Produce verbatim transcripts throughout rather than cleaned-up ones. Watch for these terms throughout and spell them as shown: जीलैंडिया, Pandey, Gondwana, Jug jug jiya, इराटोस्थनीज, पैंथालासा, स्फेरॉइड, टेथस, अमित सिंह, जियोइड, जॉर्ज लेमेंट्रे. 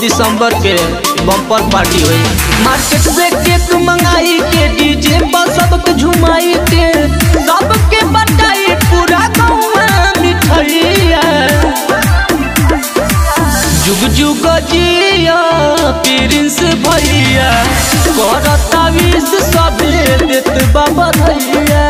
दिसंबर के bumper party हुई। Market से केक मंगाई के डीजे पर सबके झुमाई के सबके बटाई पूरा गाँव मिठाइया। जुग जुग जिया प्रिंस भैया करता विश सबे देत बाबा भैया।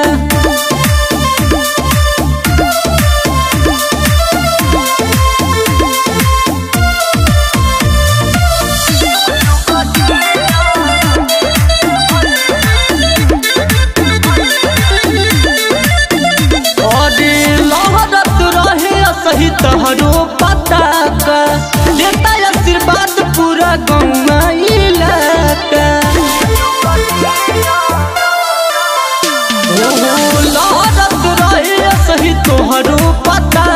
तहरो पता का देता आशीर्वाद पूरा गंगाइला का लहरत रहे सही तोहरो पता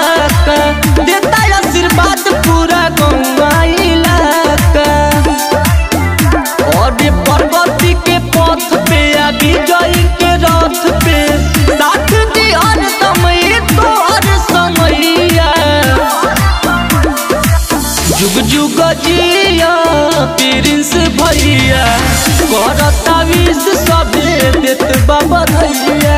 का देता आशीर्वाद पूरा गंगाइला का। और पर्वती के पथ पे आगे जाई के रथ पे साथ दिहर समय तोहर समैया। जुग जुग जिया प्रिंस भैया करता विश सबे देत बाबा भैया।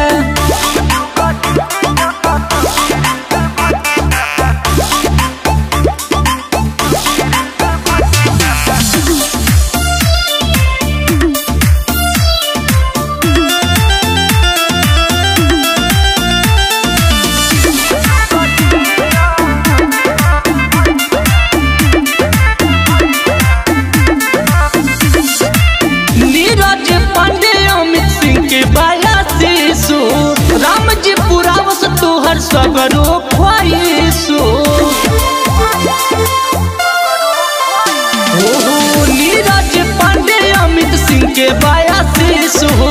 सबरो ख्वाहिशो नीरज पांडे अमित सिंह के बयासी हो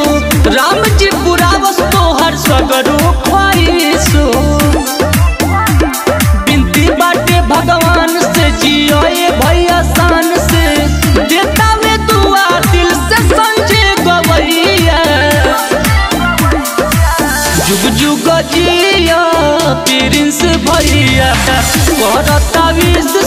राम जी पूरा वस्तो हर सबरो ख्वाहिशो। बिनती बाटे भगवान से जियो ये भैया शान से देता में दुआ दिल से समझे गवैया। जुग जुग जिया प्रिंस भैया करता विश